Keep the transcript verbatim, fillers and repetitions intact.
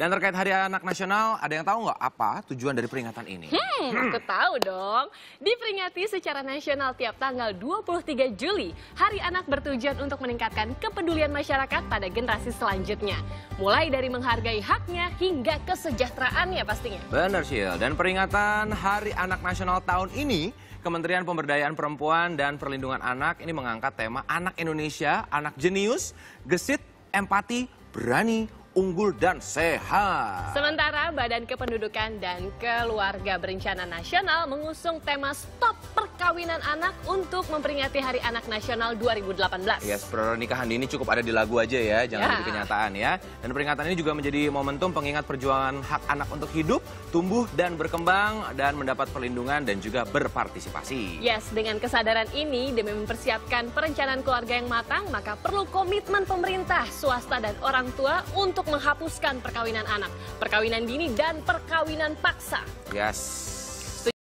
Dan terkait Hari Anak Nasional, ada yang tahu nggak apa tujuan dari peringatan ini? Hmm, hmm. Aku tahu dong. Diperingati secara nasional tiap tanggal dua puluh tiga Juli, Hari Anak bertujuan untuk meningkatkan kepedulian masyarakat pada generasi selanjutnya. Mulai dari menghargai haknya hingga kesejahteraannya pastinya. Benar, Syil. Dan peringatan Hari Anak Nasional tahun ini, Kementerian Pemberdayaan Perempuan dan Perlindungan Anak ini mengangkat tema Anak Indonesia, Anak Jenius, Gesit, Empati, Berani, Unggul dan Sehat. Sementara Badan Kependudukan dan Keluarga Berencana Nasional mengusung tema Stop Perkawinan Anak untuk memperingati Hari Anak Nasional dua ribu delapan belas. Yes, pernikahan ini cukup ada di lagu aja ya, jangan ya. Di kenyataan ya. Dan peringatan ini juga menjadi momentum pengingat perjuangan hak anak untuk hidup, tumbuh dan berkembang, dan mendapat perlindungan dan juga berpartisipasi. Yes, dengan kesadaran ini demi mempersiapkan perencanaan keluarga yang matang, maka perlu komitmen pemerintah, swasta dan orang tua untuk menghapuskan perkawinan anak, perkawinan dini, dan perkawinan paksa. Yes.